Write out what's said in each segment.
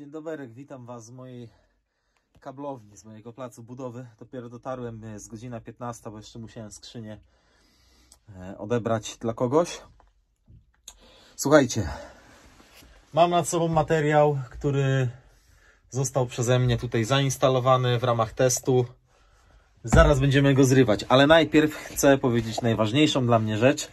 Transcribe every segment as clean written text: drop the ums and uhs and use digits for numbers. Dzień dobry, witam Was z mojej kablowni, z mojego placu budowy. Dopiero dotarłem, jest godzina 15, bo jeszcze musiałem skrzynię odebrać dla kogoś. Słuchajcie, mam nad sobą materiał, który został przeze mnie tutaj zainstalowany w ramach testu. Zaraz będziemy go zrywać, ale najpierw chcę powiedzieć najważniejszą dla mnie rzecz.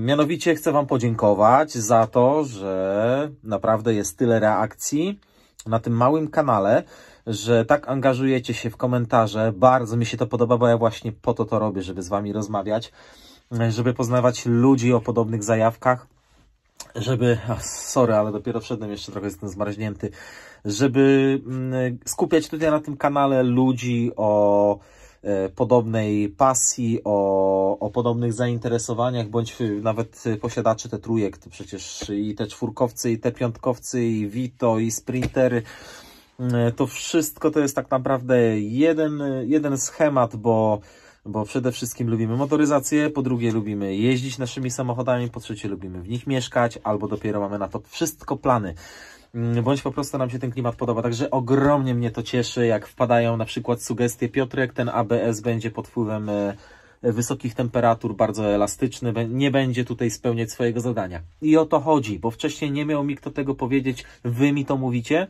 Mianowicie chcę Wam podziękować za to, że naprawdę jest tyle reakcji na tym małym kanale, że tak angażujecie się w komentarze. Bardzo mi się to podoba, bo ja właśnie po to robię, żeby z Wami rozmawiać, żeby poznawać ludzi o podobnych zajawkach, żeby, sorry, ale dopiero wszedłem, jeszcze trochę jestem zmarznięty, żeby skupiać tutaj na tym kanale ludzi o podobnej pasji, o podobnych zainteresowaniach, bądź nawet posiadaczy te trójek, to przecież i te czwórkowcy, i te piątkowcy, i Vito, i sprintery, to wszystko to jest tak naprawdę jeden schemat, bo przede wszystkim lubimy motoryzację, po drugie lubimy jeździć naszymi samochodami, po trzecie lubimy w nich mieszkać, albo dopiero mamy na to wszystko plany. Bądź po prostu nam się ten klimat podoba, także ogromnie mnie to cieszy, jak wpadają na przykład sugestie: Piotrek, ten ABS będzie pod wpływem wysokich temperatur, bardzo elastyczny, nie będzie tutaj spełniać swojego zadania. I o to chodzi, bo wcześniej nie miał mi kto tego powiedzieć, Wy mi to mówicie.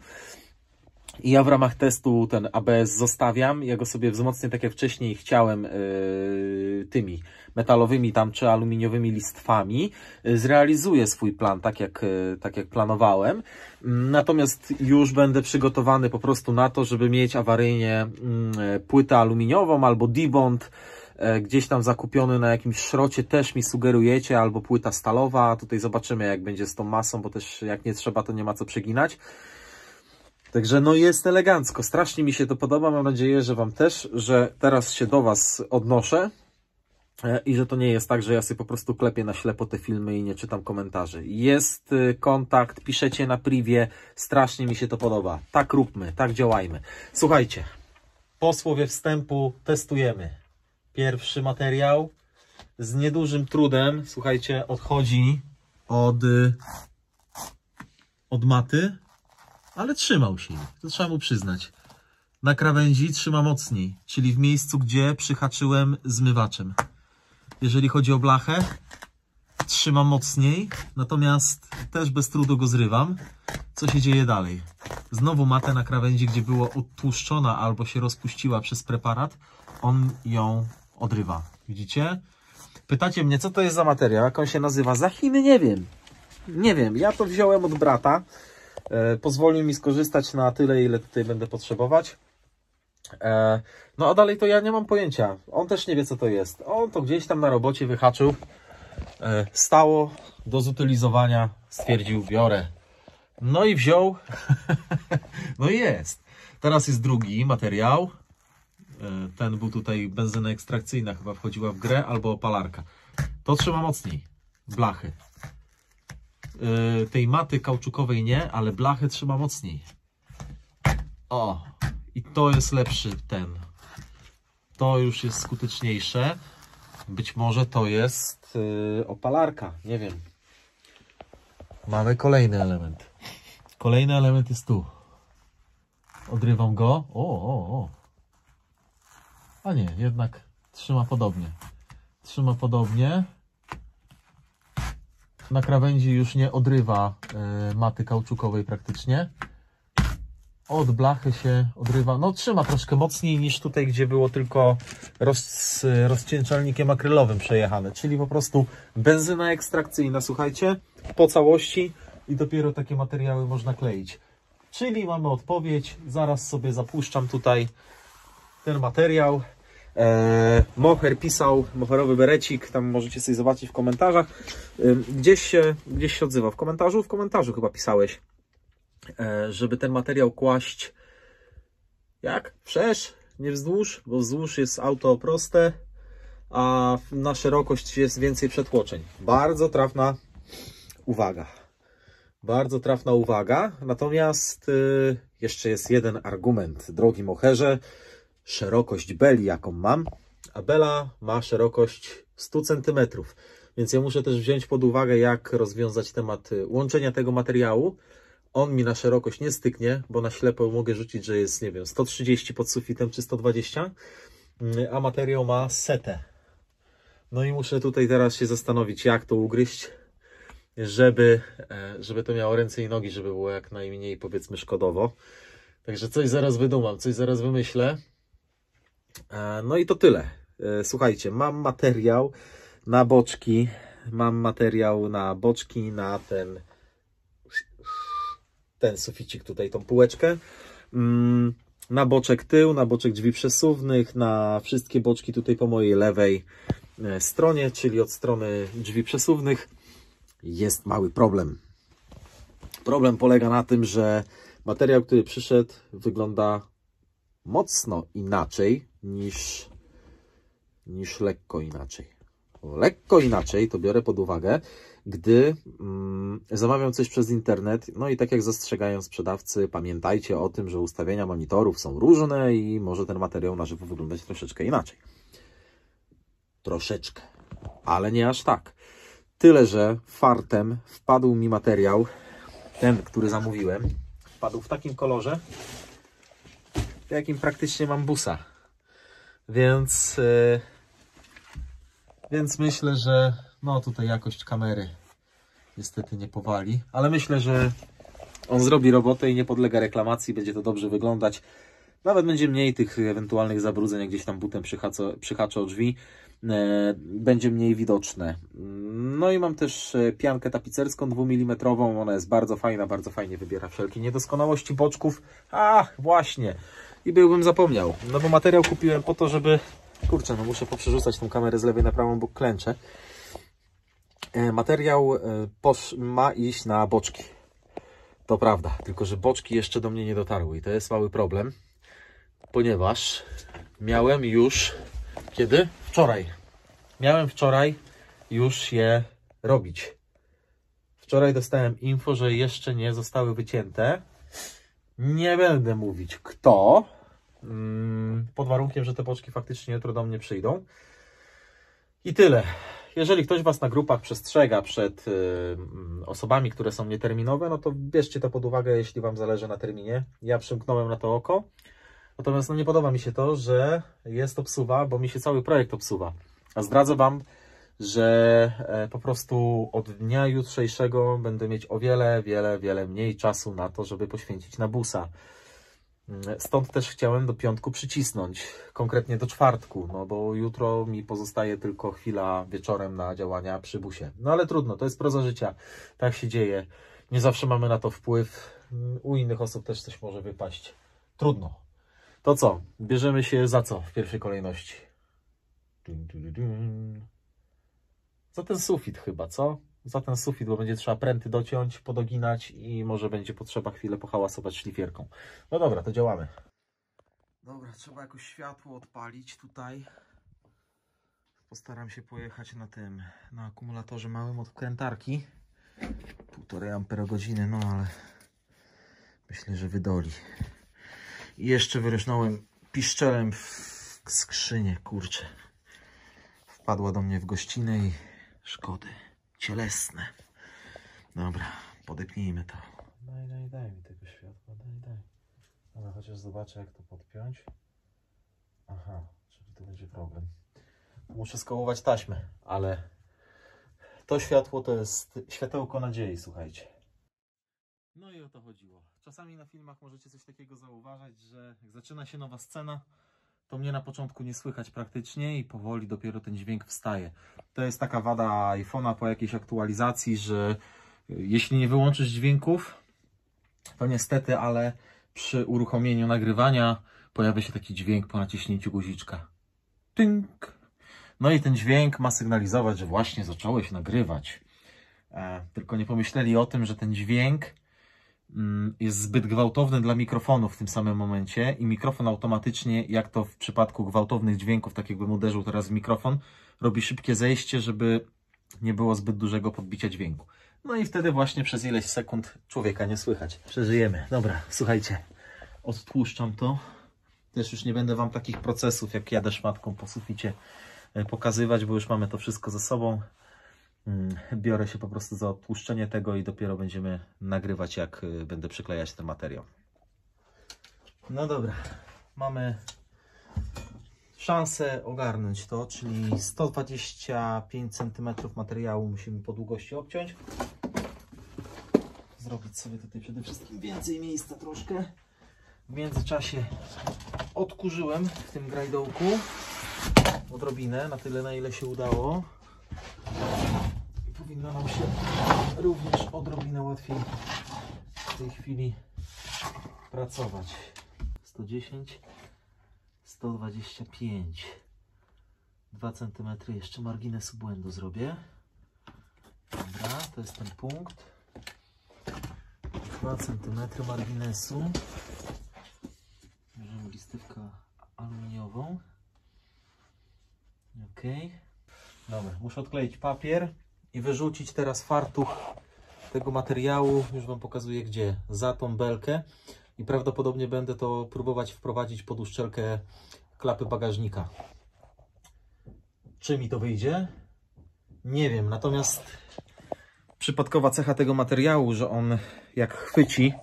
I ja w ramach testu ten ABS zostawiam, ja go sobie wzmocnię tak jak wcześniej chciałem, tymi metalowymi tam czy aluminiowymi listwami, zrealizuję swój plan tak jak planowałem, natomiast już będę przygotowany po prostu na to, żeby mieć awaryjnie płytę aluminiową albo D-Bond, gdzieś tam zakupiony na jakimś szrocie, też mi sugerujecie, albo płyta stalowa, tutaj zobaczymy jak będzie z tą masą, bo też jak nie trzeba, to nie ma co przeginać. Także no jest elegancko, strasznie mi się to podoba, mam nadzieję, że Wam też, że teraz się do Was odnoszę i że to nie jest tak, że ja sobie po prostu klepię na ślepo te filmy i nie czytam komentarzy. Jest kontakt, piszecie na privie, strasznie mi się to podoba. Tak róbmy, tak działajmy. Słuchajcie, po słowie wstępu testujemy. Pierwszy materiał z niedużym trudem, słuchajcie, odchodzi od maty. Ale trzymał się, to trzeba mu przyznać. Na krawędzi trzyma mocniej, czyli w miejscu, gdzie przyhaczyłem zmywaczem. Jeżeli chodzi o blachę, trzyma mocniej, natomiast też bez trudu go zrywam. Co się dzieje dalej? Znowu matę na krawędzi, gdzie była odtłuszczona albo się rozpuściła przez preparat, on ją odrywa. Widzicie? Pytacie mnie, co to jest za materiał, jak on się nazywa? Za Chiny nie wiem. Nie wiem, ja to wziąłem od brata. Pozwolił mi skorzystać na tyle, ile tutaj będę potrzebować. No a dalej to ja nie mam pojęcia. On też nie wie, co to jest. On to gdzieś tam na robocie wyhaczył. Stało do zutylizowania. Stwierdził, biorę. No i wziął. No i jest. Teraz jest drugi materiał. Ten był tutaj, benzyna ekstrakcyjna chyba wchodziła w grę, albo opalarka. To trzyma mocniej. Blachy. Tej maty kauczukowej nie, ale blachy trzyma mocniej. O, i to jest lepszy ten. To już jest skuteczniejsze. Być może to jest opalarka, nie wiem. Mamy kolejny element. Kolejny element jest tu. Odrywam go. O. A nie, jednak trzyma podobnie. Trzyma podobnie. Na krawędzi już nie odrywa maty kauczukowej praktycznie. Od blachy się odrywa. No trzyma troszkę mocniej niż tutaj, gdzie było tylko rozcieńczalnikiem akrylowym przejechane. Czyli po prostu benzyna ekstrakcyjna, słuchajcie, po całości i dopiero takie materiały można kleić. Czyli mamy odpowiedź. Zaraz sobie zapuszczam tutaj ten materiał. Mocher pisał, moherowy berecik, tam możecie sobie zobaczyć w komentarzach, gdzieś się odzywa, w komentarzu chyba pisałeś, żeby ten materiał kłaść jak? Wszerz, nie wzdłuż, bo wzdłuż jest auto proste, a na szerokość jest więcej przetłoczeń. Bardzo trafna uwaga, bardzo trafna uwaga, natomiast jeszcze jest jeden argument, drogi moherze. Szerokość beli, jaką mam, a bela ma szerokość 100 cm, więc ja muszę też wziąć pod uwagę, jak rozwiązać temat łączenia tego materiału on mi na szerokość nie styknie, bo na ślepo mogę rzucić, że jest, nie wiem, 130 pod sufitem czy 120, a materiał ma setę. No i muszę tutaj teraz się zastanowić, jak to ugryźć, żeby to miało ręce i nogi, żeby było jak najmniej, powiedzmy, szkodowo. Także coś zaraz wydumam, coś zaraz wymyślę. No i to tyle. Słuchajcie, mam materiał na boczki, na ten suficik tutaj, tą półeczkę, na boczek tył, na boczek drzwi przesuwnych, na wszystkie boczki tutaj po mojej lewej stronie, czyli od strony drzwi przesuwnych. Jest mały problem. Problem polega na tym, że materiał, który przyszedł, wygląda mocno inaczej niż lekko inaczej. Lekko inaczej to biorę pod uwagę, gdy zamawiam coś przez internet. No i tak jak zastrzegają sprzedawcy, pamiętajcie o tym, że ustawienia monitorów są różne i może ten materiał na żywo wyglądać troszeczkę inaczej. Troszeczkę, ale nie aż tak. Tyle, że fartem wpadł mi materiał, ten, który zamówiłem, wpadł w takim kolorze, w jakim praktycznie mam busa. Więc myślę, że no tutaj jakość kamery niestety nie powali, ale myślę, że on zrobi robotę i nie podlega reklamacji, będzie to dobrze wyglądać. Nawet będzie mniej tych ewentualnych zabrudzeń, jak gdzieś tam butem przyhacza o drzwi, będzie mniej widoczne. No i mam też piankę tapicerską 2 mm, ona jest bardzo fajna, bardzo fajnie wybiera wszelkie niedoskonałości boczków. Ach, właśnie! I byłbym zapomniał, no bo materiał kupiłem po to, żeby... Kurczę, no muszę poprzerzucać tą kamerę z lewej na prawą, bo klęczę. Materiał ma iść na boczki. To prawda, tylko że boczki jeszcze do mnie nie dotarły i to jest mały problem, ponieważ miałem już... Kiedy? Wczoraj. Miałem wczoraj już je robić. Wczoraj dostałem info, że jeszcze nie zostały wycięte. Nie będę mówić kto, pod warunkiem, że te boczki faktycznie jutro do mnie przyjdą. I tyle. Jeżeli ktoś Was na grupach przestrzega przed osobami, które są nieterminowe, no to bierzcie to pod uwagę, jeśli Wam zależy na terminie. Ja przymknąłem na to oko. Natomiast no, nie podoba mi się to, że jest obsuwa, bo mi się cały projekt obsuwa. A zdradzę Wam, że po prostu od dnia jutrzejszego będę mieć o wiele mniej czasu na to, żeby poświęcić na busa. Stąd też chciałem do piątku przycisnąć, konkretnie do czwartku, no bo jutro mi pozostaje tylko chwila wieczorem na działania przy busie. No ale trudno, to jest proza życia, tak się dzieje. Nie zawsze mamy na to wpływ, u innych osób też coś może wypaść. Trudno. To co? Bierzemy się za co w pierwszej kolejności? Za ten sufit chyba, co? Za ten sufit, bo będzie trzeba pręty dociąć, podoginać i może będzie potrzeba chwilę pohałasować szlifierką. No dobra, to działamy. Dobra, trzeba jakoś światło odpalić tutaj. Postaram się pojechać na tym, na akumulatorze małym od wkrętarki. 1,5 Ah, no ale myślę, że wydoli. I jeszcze wyrysnąłem piszczelem w skrzynię, kurczę. Wpadła do mnie w gościnę i szkody cielesne. Dobra, podepnijmy to. Daj mi tego światła, daj. Ale chociaż zobaczę, jak to podpiąć. Aha, czyli to będzie problem. Muszę skołować taśmę, ale to światło to jest światełko nadziei, słuchajcie. No i o to chodziło. Czasami na filmach możecie coś takiego zauważyć, że jak zaczyna się nowa scena, to mnie na początku nie słychać praktycznie i powoli dopiero ten dźwięk wstaje. To jest taka wada iPhone'a po jakiejś aktualizacji, że jeśli nie wyłączysz dźwięków, to niestety, ale przy uruchomieniu nagrywania pojawia się taki dźwięk po naciśnięciu guziczka. Tynk. No i ten dźwięk ma sygnalizować, że właśnie zacząłeś nagrywać. Tylko nie pomyśleli o tym, że ten dźwięk jest zbyt gwałtowny dla mikrofonu w tym samym momencie i mikrofon automatycznie, jak to w przypadku gwałtownych dźwięków, tak jakbym uderzył teraz w mikrofon, robi szybkie zejście, żeby nie było zbyt dużego podbicia dźwięku. No i wtedy właśnie przez ileś sekund człowieka nie słychać. Przeżyjemy. Dobra, słuchajcie, odtłuszczam to. Też już nie będę Wam takich procesów, jak jadę szmatką po suficie, pokazywać, bo już mamy to wszystko ze sobą. biorę się po prostu za odtłuszczenie tego i dopiero będziemy nagrywać, jak będę przyklejać ten materiał. No dobra, mamy szansę ogarnąć to, czyli 125 cm materiału musimy po długości obciąć. Zrobić sobie tutaj przede wszystkim więcej miejsca troszkę. W międzyczasie odkurzyłem w tym grajdołku odrobinę, na tyle na ile się udało. Powinno nam się również odrobinę łatwiej w tej chwili pracować. 110, 125, 2 cm jeszcze margines błędu zrobię. Dobra, to jest ten punkt. 2 cm marginesu. Bierzemy listywkę aluminiową. Ok. Dobra, muszę odkleić papier i wyrzucić teraz fartuch tego materiału. Już Wam pokazuję gdzie. Za tą belkę. I prawdopodobnie będę to próbować wprowadzić pod uszczelkę klapy bagażnika. Czy mi to wyjdzie? Nie wiem, natomiast przypadkowa cecha tego materiału, że on jak chwyci,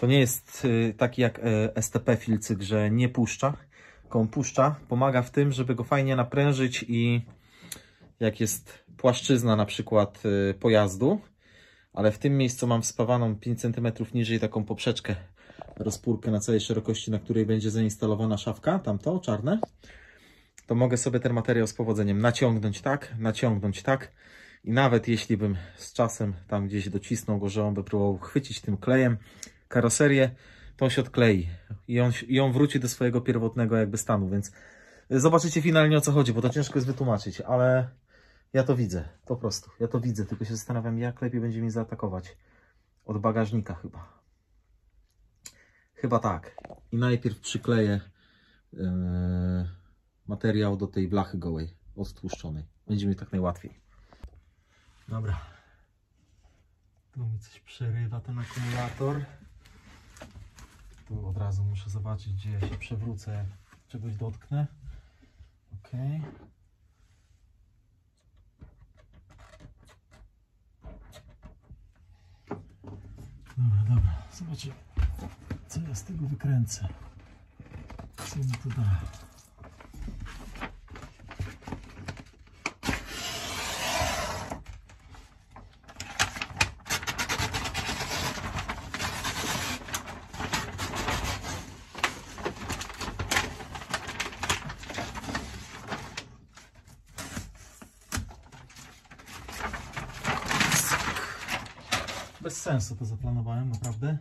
to nie jest taki jak STP filcyk, że nie puszcza, tylko on puszcza. Pomaga w tym, żeby go fajnie naprężyć i jak jest płaszczyzna na przykład pojazdu, ale w tym miejscu mam wspawaną 5 cm niżej taką poprzeczkę, rozpórkę na całej szerokości, na której będzie zainstalowana szafka, tamto czarne, to mogę sobie ten materiał z powodzeniem naciągnąć tak i nawet jeśli bym z czasem tam gdzieś docisnął go, że on by próbował chwycić tym klejem karoserię, to on się odklei i on wróci do swojego pierwotnego jakby stanu, więc zobaczycie finalnie o co chodzi, bo to ciężko jest wytłumaczyć, ale ja to widzę, po prostu, ja to widzę, tylko się zastanawiam jak lepiej będzie mi zaatakować od bagażnika chyba. Chyba tak. I najpierw przykleję materiał do tej blachy gołej, odtłuszczonej. Będzie mi tak najłatwiej. Dobra. Tu mi coś przerywa ten akumulator. Tu od razu muszę zobaczyć, gdzie ja się przewrócę, jak czegoś dotknę. Ok. Dobra, dobra. Zobaczymy. Co ja z tego wykręcę? Co mi to da? Bez sensu to zaplanowałem, naprawdę.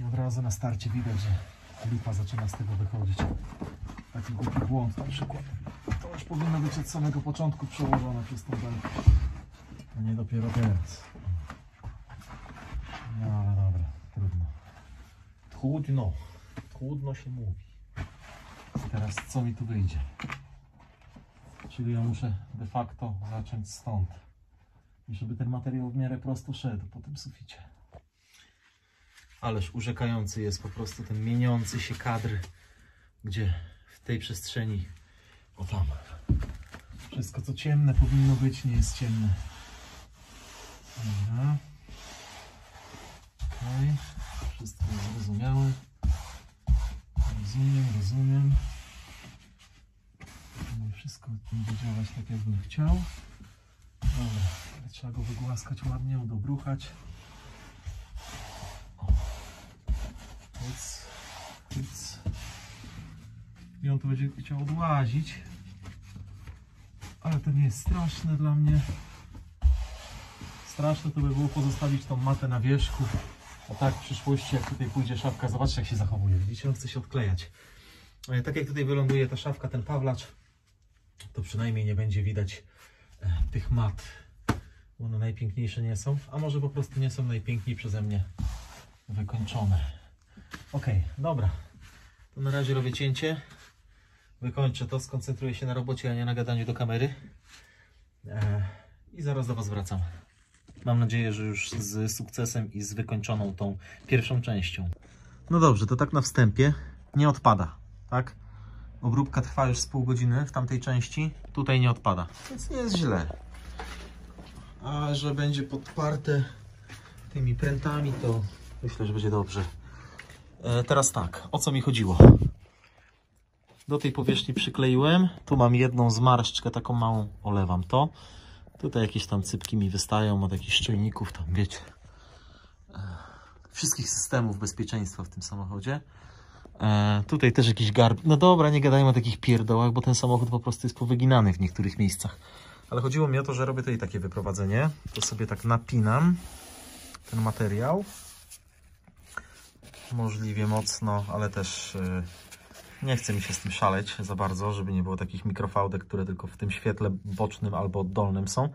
I od razu na starcie widać, że lipa zaczyna z tego wychodzić. Taki głupi błąd na przykład. To już powinno być od samego początku przełożone przez tą belkę. A nie dopiero teraz. No ale dobra, trudno. Trudno. Trudno się mówi. Teraz co mi tu wyjdzie? Czyli ja muszę de facto zacząć stąd. I żeby ten materiał w miarę prosto szedł po tym suficie. Ależ urzekający jest po prostu ten mieniący się kadr, gdzie w tej przestrzeni, o tam, wszystko co ciemne powinno być, nie jest ciemne. Dobra. Okay. Wszystko zrozumiałe. Rozumiem. Wszystko będzie działać tak, jakbym chciał. Dobra, ale trzeba go wygłaskać ładnie, udobruchać. I on to będzie chciał odłazić, ale to nie jest straszne dla mnie. Straszne to by było pozostawić tą matę na wierzchu, a tak w przyszłości jak tutaj pójdzie szafka, zobaczcie jak się zachowuje, widzicie, on chce się odklejać. Tak jak tutaj wyląduje ta szafka, ten pawlacz, to przynajmniej nie będzie widać tych mat, bo one najpiękniejsze nie są, a może po prostu nie są najpiękniej przeze mnie wykończone. Ok, dobra, to na razie robię cięcie, wykończę to, skoncentruję się na robocie, a nie na gadaniu do kamery i zaraz do Was wracam. Mam nadzieję, że już z sukcesem i z wykończoną tą pierwszą częścią. No dobrze, to tak na wstępie, nie odpada, tak? Obróbka trwa już z pół godziny w tamtej części, tutaj nie odpada, więc nie jest źle. a że będzie podparte tymi prętami, to myślę, że będzie dobrze. Teraz tak, o co mi chodziło? Do tej powierzchni przykleiłem, tu mam jedną zmarszczkę, taką małą, olewam to. Tutaj jakieś tam cypki mi wystają od jakichś czujników, tam wiecie, wszystkich systemów bezpieczeństwa w tym samochodzie. Tutaj też jakiś garb. No dobra, nie gadajmy o takich pierdołach, bo ten samochód po prostu jest powyginany w niektórych miejscach. Ale chodziło mi o to, że robię tutaj takie wyprowadzenie. To sobie tak napinam ten materiał. Możliwie mocno, ale też nie chce mi się z tym szaleć za bardzo, żeby nie było takich mikrofałdek, które tylko w tym świetle bocznym albo oddolnym są.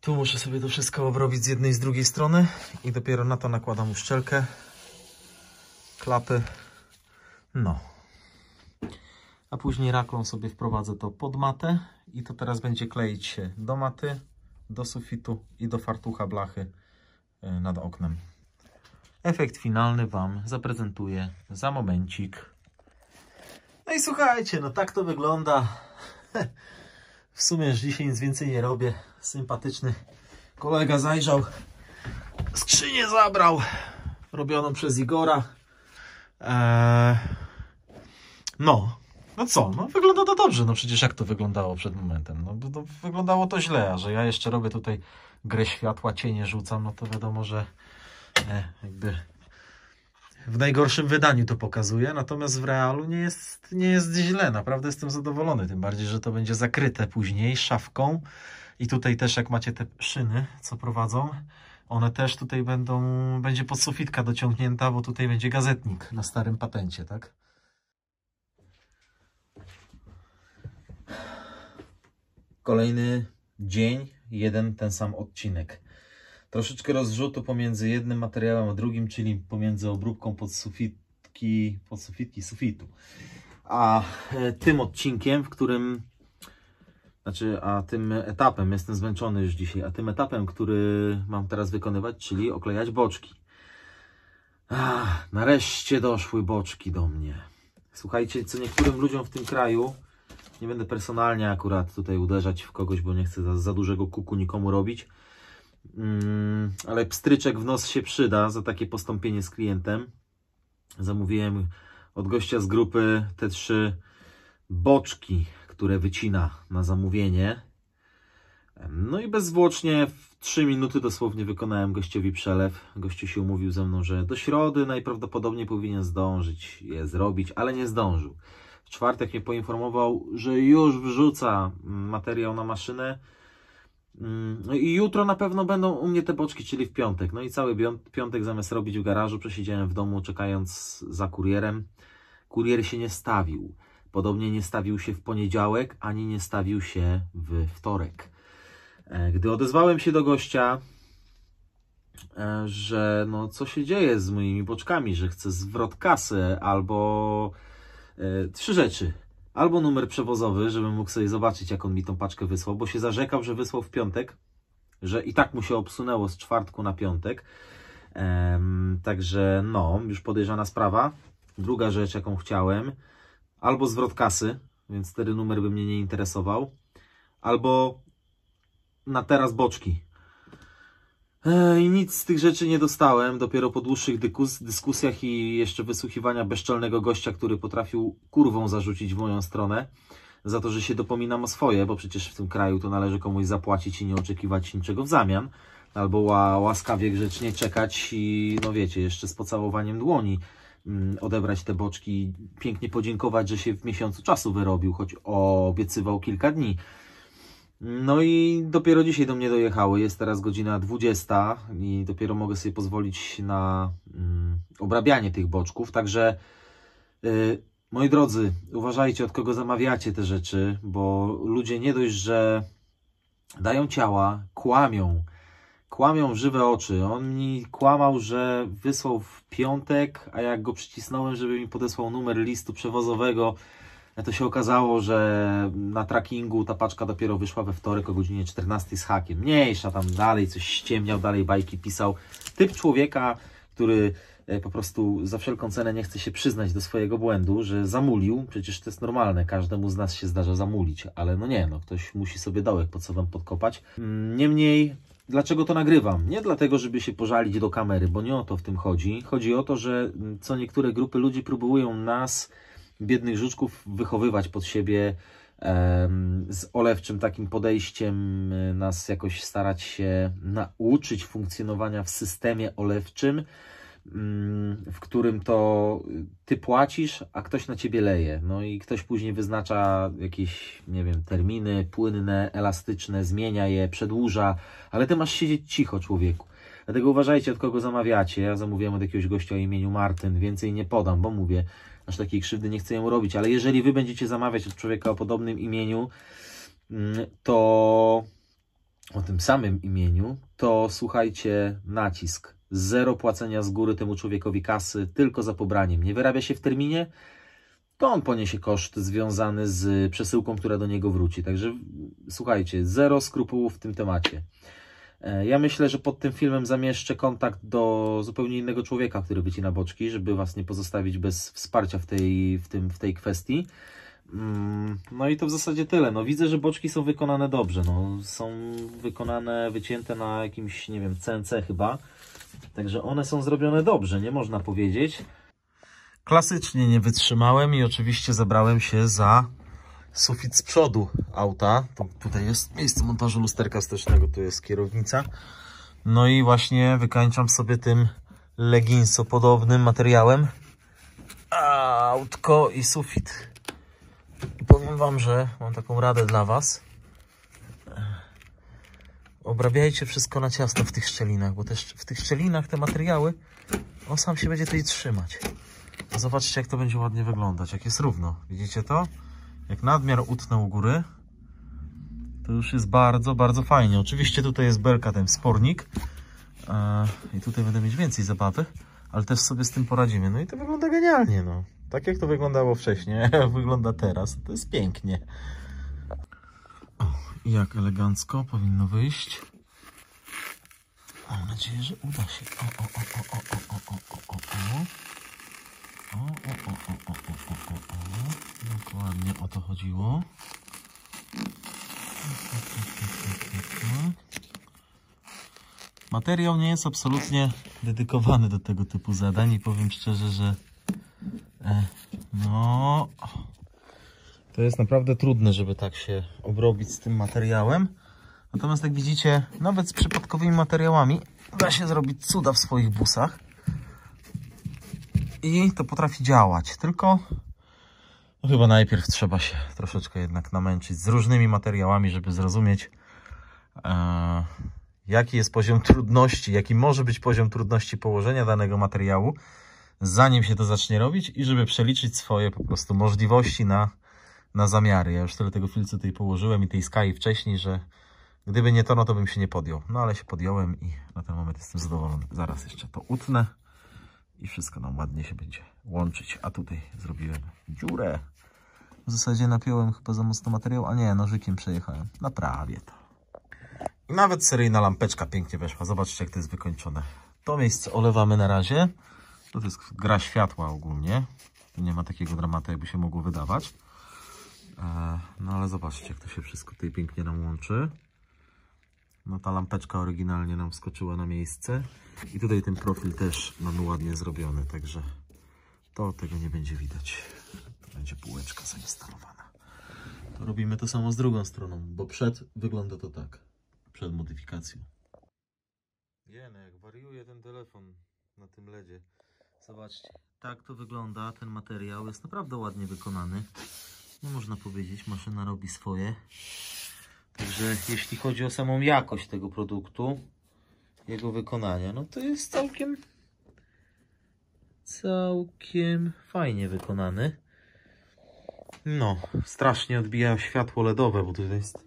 Tu muszę sobie to wszystko obrobić z jednej i z drugiej strony i dopiero na to nakładam uszczelkę, klapy, no. A później raklą sobie wprowadzę to pod matę i to teraz będzie kleić się do maty, do sufitu i do fartucha blachy nad oknem. Efekt finalny Wam zaprezentuję za momencik. No i słuchajcie, no tak to wygląda. W sumie już dzisiaj nic więcej nie robię. Sympatyczny kolega zajrzał, skrzynię zabrał, robioną przez Igora. No co, no wygląda to dobrze, no przecież jak to wyglądało przed momentem? No wyglądało to źle, a że ja jeszcze robię tutaj grę światła, cienie rzucam, no to wiadomo, że jakby w najgorszym wydaniu to pokazuje, natomiast w realu nie jest źle, naprawdę jestem zadowolony, tym bardziej, że to będzie zakryte później szafką i tutaj też jak macie te szyny, co prowadzą, one też tutaj będzie podsufitka dociągnięta, bo tutaj będzie gazetnik na starym patencie, tak? Kolejny dzień, jeden ten sam odcinek. Troszeczkę rozrzutu pomiędzy jednym materiałem a drugim, czyli pomiędzy obróbką sufitu, a tym odcinkiem, w którym, znaczy, a tym etapem, jestem zmęczony już dzisiaj, a tym etapem, który mam teraz wykonywać, czyli oklejać boczki. Ach, nareszcie doszły boczki do mnie. Słuchajcie, co niektórym ludziom w tym kraju, nie będę personalnie akurat tutaj uderzać w kogoś, bo nie chcę za dużego kuku nikomu robić, ale pstryczek w nos się przyda za takie postąpienie z klientem. Zamówiłem od gościa z grupy te 3 boczki, które wycina na zamówienie. No i bezzwłocznie w 3 minuty dosłownie wykonałem gościowi przelew. Gościu się umówił ze mną, że do środy najprawdopodobniej powinien zdążyć je zrobić, ale nie zdążył. W czwartek mnie poinformował, że już wrzuca materiał na maszynę. No i jutro na pewno będą u mnie te boczki, czyli w piątek. No i cały piątek zamiast robić w garażu, przesiedziałem w domu czekając za kurierem. Kurier się nie stawił. Podobnie nie stawił się w poniedziałek, ani nie stawił się w wtorek. Gdy odezwałem się do gościa, że no co się dzieje z moimi boczkami, że chcę zwrot kasy albo 3 rzeczy. Albo numer przewozowy, żebym mógł sobie zobaczyć, jak on mi tą paczkę wysłał, bo się zarzekał, że wysłał w piątek, że i tak mu się obsunęło z czwartku na piątek. Także no, już podejrzana sprawa. Druga rzecz, jaką chciałem, albo zwrot kasy, więc wtedy numer by mnie nie interesował, albo na teraz boczki. I nic z tych rzeczy nie dostałem, dopiero po dłuższych dyskusjach i jeszcze wysłuchiwania bezczelnego gościa, który potrafił kurwą zarzucić w moją stronę za to, że się dopominam o swoje, bo przecież w tym kraju to należy komuś zapłacić i nie oczekiwać niczego w zamian, albo łaskawie grzecznie czekać i no wiecie, jeszcze z pocałowaniem dłoni odebrać te boczki i pięknie podziękować, że się w miesiącu czasu wyrobił, choć obiecywał kilka dni. No i dopiero dzisiaj do mnie dojechały, jest teraz godzina 20 i dopiero mogę sobie pozwolić na obrabianie tych boczków, także moi drodzy, uważajcie, od kogo zamawiacie te rzeczy, bo ludzie nie dość, że dają ciała, kłamią w żywe oczy. On mi kłamał, że wysłał w piątek, a jak go przycisnąłem, żeby mi podesłał numer listu przewozowego, to się okazało, że na trackingu ta paczka dopiero wyszła we wtorek o godzinie 14 z hakiem. Mniejsza, tam dalej coś ściemniał, dalej bajki pisał. Typ człowieka, który po prostu za wszelką cenę nie chce się przyznać do swojego błędu, że zamulił. Przecież to jest normalne, każdemu z nas się zdarza zamulić, ale no nie, no ktoś musi sobie dołek pod sobą podkopać. Niemniej, dlaczego to nagrywam? Nie dlatego, żeby się pożalić do kamery, bo nie o to w tym chodzi. Chodzi o to, że co niektóre grupy ludzi próbują nas, biednych żuczków, wychowywać pod siebie z olewczym takim podejściem, nas jakoś starać się nauczyć funkcjonowania w systemie olewczym, w którym to ty płacisz, a ktoś na ciebie leje. No i ktoś później wyznacza jakieś, nie wiem, terminy płynne, elastyczne, zmienia je, przedłuża, ale ty masz siedzieć cicho, człowieku. Dlatego uważajcie, od kogo zamawiacie. Ja zamówiłem od jakiegoś gościa o imieniu Martin, więcej nie podam, bo mówię, aż takiej krzywdy nie chcę ją robić, ale jeżeli wy będziecie zamawiać od człowieka o podobnym imieniu, to o tym samym imieniu, to słuchajcie, nacisk. Zero płacenia z góry temu człowiekowi kasy, tylko za pobraniem. Nie wyrabia się w terminie, to on poniesie koszt związany z przesyłką, która do niego wróci. Także słuchajcie, zero skrupułów w tym temacie. Ja myślę, że pod tym filmem zamieszczę kontakt do zupełnie innego człowieka, który wycina boczki, żeby was nie pozostawić bez wsparcia w tej kwestii. No i to w zasadzie tyle. No widzę, że boczki są wykonane dobrze. No, są wykonane, wycięte na jakimś, nie wiem, CNC chyba. Także one są zrobione dobrze, nie można powiedzieć. Klasycznie nie wytrzymałem i oczywiście zabrałem się za sufit z przodu auta. Tutaj jest miejsce montażu lusterka wstecznego, tu jest kierownica. No i właśnie wykańczam sobie tym leginsopodobnym materiałem autko i sufit. I powiem wam, że mam taką radę dla was. Obrabiajcie wszystko na ciasto w tych szczelinach, bo też w tych szczelinach te materiały, on sam się będzie tutaj trzymać. Zobaczcie, jak to będzie ładnie wyglądać, jak jest równo. Widzicie to? Jak nadmiar utnę u góry, to już jest bardzo, bardzo fajnie. Oczywiście tutaj jest belka, ten wspornik. I tutaj będę mieć więcej zabawy, ale też sobie z tym poradzimy. No i to wygląda genialnie, no. Tak jak to wyglądało wcześniej, wygląda teraz. To jest pięknie. I jak elegancko powinno wyjść. Mam nadzieję, że uda się. Dokładnie o to chodziło. Materiał nie jest absolutnie dedykowany do tego typu zadań i powiem szczerze, że no... To jest naprawdę trudne, żeby tak się obrobić z tym materiałem. Natomiast jak widzicie, nawet z przypadkowymi materiałami da się zrobić cuda w swoich busach. I to potrafi działać, tylko no chyba najpierw trzeba się troszeczkę jednak namęczyć z różnymi materiałami, żeby zrozumieć, jaki jest poziom trudności, jaki może być poziom trudności położenia danego materiału, zanim się to zacznie robić i żeby przeliczyć swoje po prostu możliwości na zamiary. Ja już tyle tego filcu tutaj położyłem i tej Sky wcześniej, że gdyby nie to, no to bym się nie podjął. No ale się podjąłem i na ten moment jestem zadowolony. Zaraz jeszcze to utnę i wszystko nam ładnie się będzie łączyć. A tutaj zrobiłem dziurę. W zasadzie napiąłem chyba za mocno materiał, a nie, nożykiem przejechałem. Naprawię to. I nawet seryjna lampeczka pięknie weszła. Zobaczcie, jak to jest wykończone. To miejsce olewamy na razie. To jest gra światła ogólnie. Tu nie ma takiego dramatu, jakby się mogło wydawać. No ale zobaczcie, jak to się wszystko tutaj pięknie nam łączy. No ta lampeczka oryginalnie nam wskoczyła na miejsce. I tutaj ten profil też mamy ładnie zrobiony, także to tego nie będzie widać. To będzie półeczka zainstalowana. To robimy to samo z drugą stroną, bo przed wygląda to tak. Przed modyfikacją. Jeny, jak wariuje ten telefon na tym ledzie. Zobaczcie, tak to wygląda. Ten materiał jest naprawdę ładnie wykonany. No można powiedzieć, maszyna robi swoje. Także jeśli chodzi o samą jakość tego produktu, jego wykonania, no to jest całkiem fajnie wykonany. No, strasznie odbija światło LEDowe, bo tutaj jest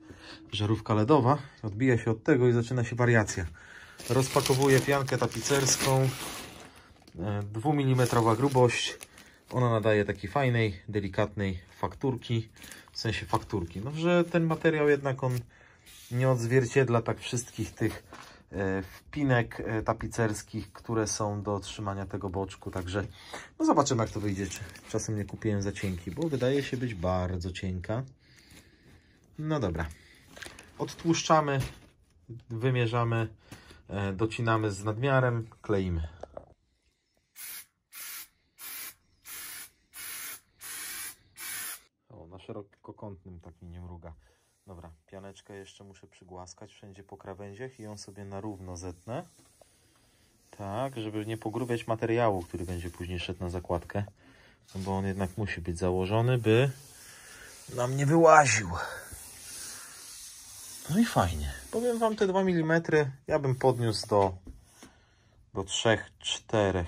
żarówka LEDowa. Odbija się od tego i zaczyna się wariacja. Rozpakowuję piankę tapicerską. 2 mm grubość. Ona nadaje takiej fajnej, delikatnej fakturki, w sensie fakturki. No, że ten materiał jednak on nie odzwierciedla tak wszystkich tych wpinek tapicerskich, które są do trzymania tego boczku. Także no zobaczymy, jak to wyjdzie. Czasem nie kupiłem za cienki, bo wydaje się być bardzo cienka. No dobra. Odtłuszczamy, wymierzamy, docinamy z nadmiarem, kleimy. O, na szerokokątnym tak mi nie mruga. Dobra, pianeczkę jeszcze muszę przygłaskać wszędzie po krawędziach i ją sobie na równo zetnę. Tak, żeby nie pogrubiać materiału, który będzie później szedł na zakładkę. No bo on jednak musi być założony, by nam nie wyłaził. No i fajnie. Powiem wam, te 2 mm ja bym podniósł do 3-4,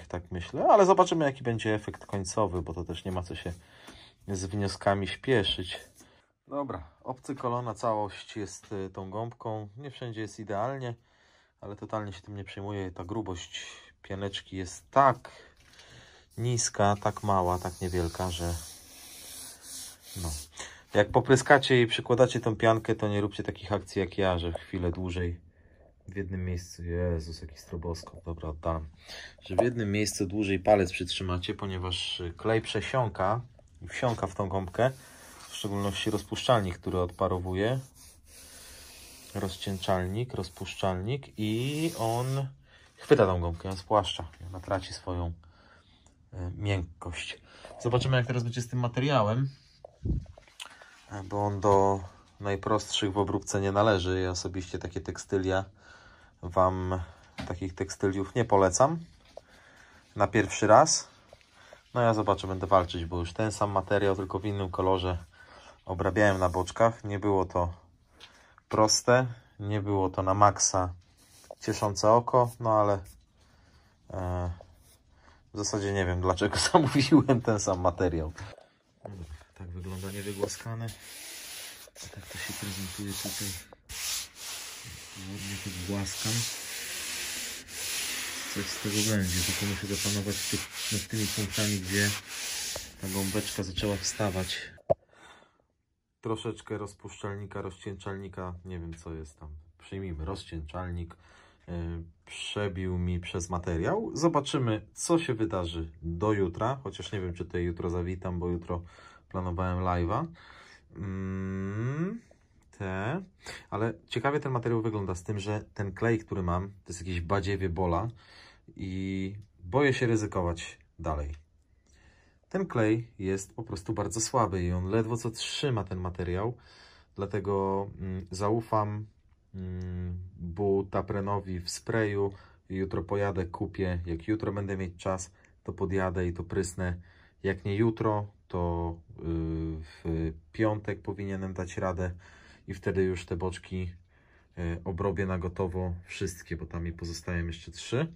tak myślę. Ale zobaczymy, jaki będzie efekt końcowy, bo to też nie ma co się z wnioskami śpieszyć. Dobra, obcykolona całość jest tą gąbką. Nie wszędzie jest idealnie, ale totalnie się tym nie przejmuję. Ta grubość pianeczki jest tak niska, tak mała, tak niewielka, że no. Jak popryskacie i przykładacie tą piankę, to nie róbcie takich akcji jak ja, że chwilę dłużej w jednym miejscu... Jezus, jaki stroboskop. Dobra, oddam. Że w jednym miejscu dłużej palec przytrzymacie, ponieważ klej przesiąka i wsiąka w tą gąbkę. W szczególności rozpuszczalnik, który odparowuje. Rozcięczalnik, rozpuszczalnik i on chwyta tą gąbkę, on spłaszcza. Ona traci swoją miękkość. Zobaczymy, jak teraz będzie z tym materiałem. Bo on do najprostszych w obróbce nie należy. Ja osobiście takie tekstylia wam, takich tekstyliów nie polecam na pierwszy raz. No ja zobaczę, będę walczyć, bo już ten sam materiał, tylko w innym kolorze obrabiałem na boczkach. Nie było to proste, nie było to na maksa cieszące oko, no ale w zasadzie nie wiem, dlaczego zamówiłem ten sam materiał. Tak wygląda niewygłaskane. Tak to się prezentuje tutaj. Ładnie to głaskam. Coś z tego będzie, tylko muszę zapanować nad tymi punktami, gdzie ta gąbeczka zaczęła wstawać. Troszeczkę rozpuszczalnika, rozcięczalnika, nie wiem co jest tam. Przyjmijmy rozcięczalnik. Przebił mi przez materiał. Zobaczymy, co się wydarzy do jutra, chociaż nie wiem, czy tutaj jutro zawitam, bo jutro planowałem live'a. Ale ciekawie ten materiał wygląda, z tym, że ten klej, który mam, to jest jakieś badziewie bola i boję się ryzykować dalej. Ten klej jest po prostu bardzo słaby i on ledwo co trzyma ten materiał, dlatego zaufam Butaprenowi w sprayu. Jutro pojadę, kupię. Jak jutro będę mieć czas, to podjadę i to prysnę. Jak nie jutro, to w piątek powinienem dać radę i wtedy już te boczki obrobię na gotowo wszystkie, bo tam mi pozostają jeszcze 3.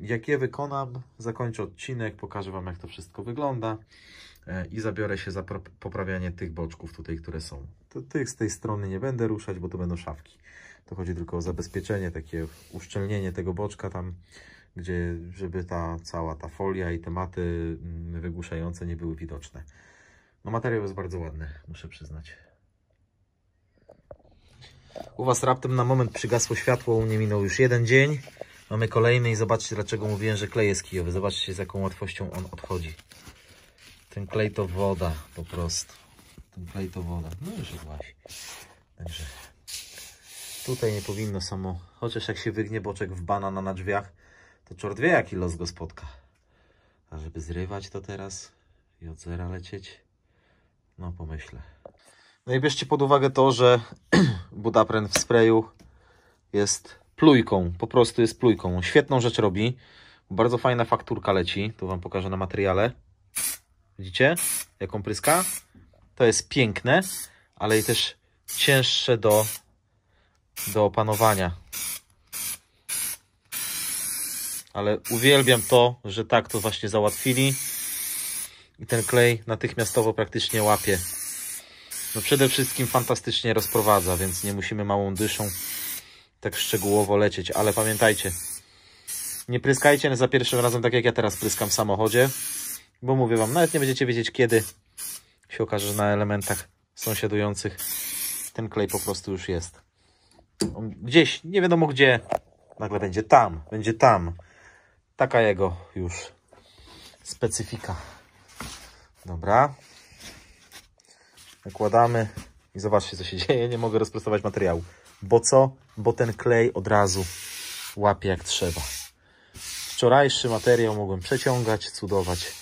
Jak je wykonam, zakończę odcinek, pokażę wam, jak to wszystko wygląda i zabiorę się za poprawianie tych boczków tutaj, które są. To tych z tej strony nie będę ruszać, bo to będą szafki. To chodzi tylko o zabezpieczenie, takie uszczelnienie tego boczka tam, gdzie, żeby cała ta folia i tematy wygłuszające nie były widoczne. No materiał jest bardzo ładny, muszę przyznać. U was raptem na moment przygasło światło, u mnie minął już jeden dzień. Mamy kolejny i zobaczcie, dlaczego mówiłem, że klej jest kijowy. Zobaczcie, z jaką łatwością on odchodzi. Ten klej to woda po prostu. Ten klej to woda. No już właśnie. Także tutaj nie powinno samo... Chociaż jak się wygnie boczek w banana na drzwiach, to czort wie, jaki los go spotka. A żeby zrywać to teraz i od zera lecieć, no pomyślę. No i bierzcie pod uwagę to, że Butapren w sprayu jest... plujką, po prostu jest plujką. Świetną rzecz robi. Bardzo fajna fakturka leci. Tu wam pokażę na materiale. Widzicie? Jaką pryska? To jest piękne, ale i też cięższe do opanowania. Ale uwielbiam to, że tak to właśnie załatwili. I ten klej natychmiastowo praktycznie łapie. No przede wszystkim fantastycznie rozprowadza, więc nie musimy małą dyszą tak szczegółowo lecieć, ale pamiętajcie, nie pryskajcie za pierwszym razem tak jak ja teraz pryskam w samochodzie, bo mówię wam, nawet nie będziecie wiedzieć, kiedy się okaże, że na elementach sąsiadujących ten klej po prostu już jest. On gdzieś, nie wiadomo gdzie, nagle będzie tam, Taka jego już specyfika. Dobra. Nakładamy i zobaczcie, co się dzieje. Nie mogę rozprostować materiału. Bo co? Bo ten klej od razu łapie jak trzeba. Wczorajszy materiał mogłem przeciągać, cudować,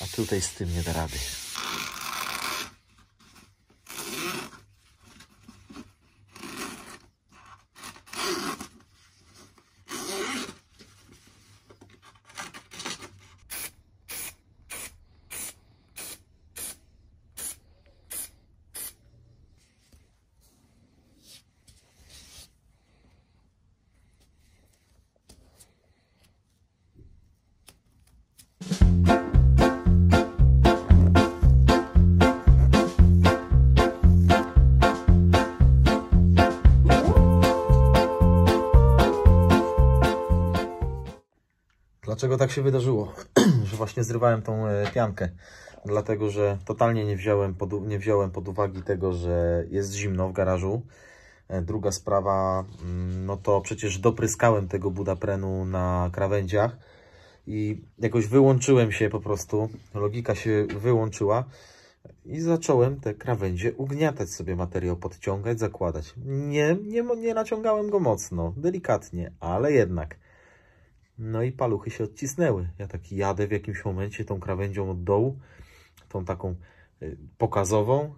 a tutaj z tym nie da rady. Dlaczego tak się wydarzyło, że właśnie zrywałem tą piankę? Dlatego, że totalnie nie wziąłem pod uwagi tego, że jest zimno w garażu. Druga sprawa, no to przecież dopryskałem tego Budaprenu na krawędziach i jakoś wyłączyłem się po prostu, logika się wyłączyła i zacząłem te krawędzie ugniatać sobie materiał, podciągać, zakładać. Nie naciągałem go mocno, delikatnie, ale jednak. No i paluchy się odcisnęły. Ja taki jadę w jakimś momencie tą krawędzią od dołu, tą taką pokazową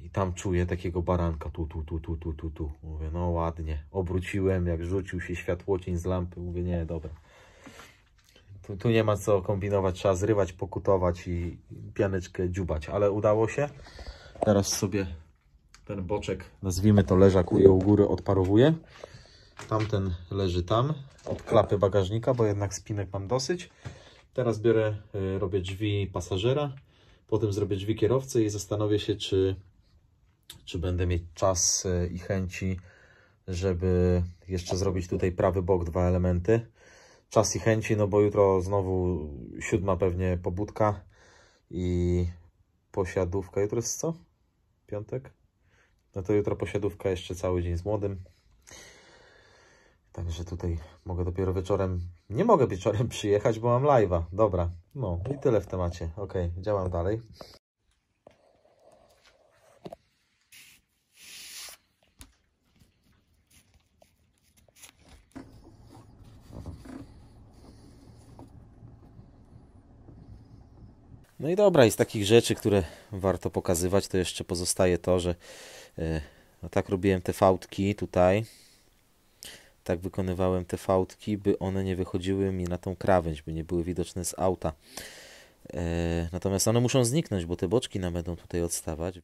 i tam czuję takiego baranka tu. Mówię, no ładnie. Obróciłem, jak rzucił się światłocień z lampy. Mówię, nie, dobra. Tu nie ma co kombinować, trzeba zrywać, pokutować i pianeczkę dziubać. Ale udało się. Teraz sobie ten boczek, nazwijmy to leżak, u góry odparowuję. Tamten leży tam, od klapy bagażnika, bo jednak spinek mam dosyć. Teraz biorę, robię drzwi pasażera, potem zrobię drzwi kierowcy i zastanowię się, czy będę mieć czas i chęci, żeby jeszcze zrobić tutaj prawy bok, dwa elementy. Czas i chęci, no bo jutro znowu 7 pewnie pobudka i posiadówka. Jutro jest co? Piątek? No to jutro posiadówka jeszcze cały dzień z młodym. Także tutaj mogę dopiero wieczorem, nie mogę wieczorem przyjechać, bo mam live'a. Dobra, no i tyle w temacie. Ok, działam dalej. No i dobra, i z takich rzeczy, które warto pokazywać, to jeszcze pozostaje to, że no tak robiłem te fałdki tutaj. Tak wykonywałem te fałdki, by one nie wychodziły mi na tą krawędź, by nie były widoczne z auta. Natomiast one muszą zniknąć, bo te boczki nam będą tutaj odstawać.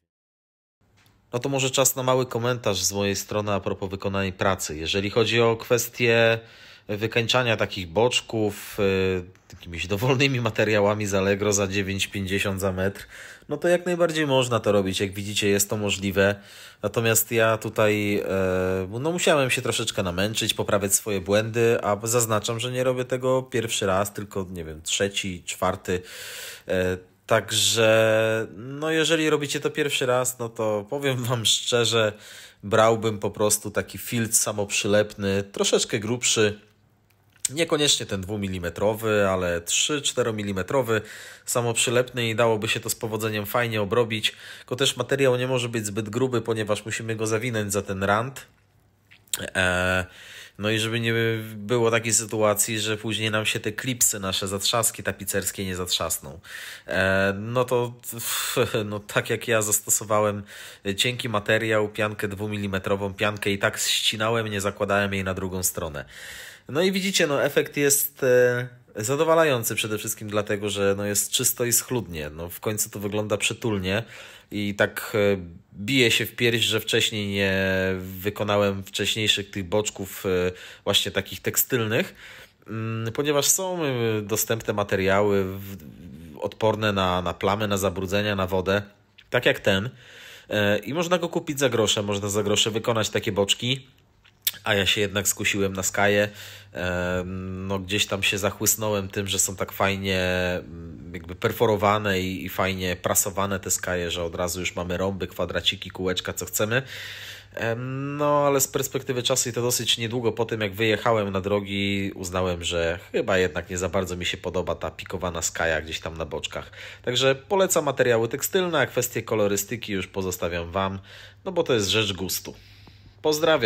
No to może czas na mały komentarz z mojej strony a propos wykonanej pracy. Jeżeli chodzi o kwestię wykańczania takich boczków jakimiś dowolnymi materiałami z Allegro za 9,50 za metr, no to jak najbardziej można to robić. Jak widzicie, jest to możliwe. Natomiast ja tutaj no musiałem się troszeczkę namęczyć, poprawiać swoje błędy, a zaznaczam, że nie robię tego pierwszy raz, tylko nie wiem, trzeci, czwarty. Także no jeżeli robicie to pierwszy raz, no to powiem wam szczerze, brałbym po prostu taki filtr samoprzylepny, troszeczkę grubszy, niekoniecznie ten 2 mm, ale 3-4 mm samoprzylepny i dałoby się to z powodzeniem fajnie obrobić, tylko też materiał nie może być zbyt gruby, ponieważ musimy go zawinąć za ten rant. No i żeby nie było takiej sytuacji, że później nam się te klipsy nasze zatrzaski tapicerskie nie zatrzasną. No to no tak jak ja zastosowałem cienki materiał, piankę 2 mm, piankę i tak ścinałem, nie zakładałem jej na drugą stronę. No i widzicie, no efekt jest zadowalający przede wszystkim dlatego, że no jest czysto i schludnie. No w końcu to wygląda przytulnie i tak bije się w pierś, że wcześniej nie wykonałem wcześniejszych tych boczków właśnie takich tekstylnych, ponieważ są dostępne materiały odporne na plamy, na zabrudzenia, na wodę, tak jak ten. I można go kupić za grosze, można za grosze wykonać takie boczki. A ja się jednak skusiłem na Skyę, no gdzieś tam się zachłysnąłem tym, że są tak fajnie jakby perforowane i fajnie prasowane te Skyje, że od razu już mamy rąby, kwadraciki, kółeczka, co chcemy. No, ale z perspektywy czasu i to dosyć niedługo po tym, jak wyjechałem na drogi, uznałem, że chyba jednak nie za bardzo mi się podoba ta pikowana skaja gdzieś tam na boczkach. Także polecam materiały tekstylne, a kwestie kolorystyki już pozostawiam Wam, no bo to jest rzecz gustu. Pozdrawiam.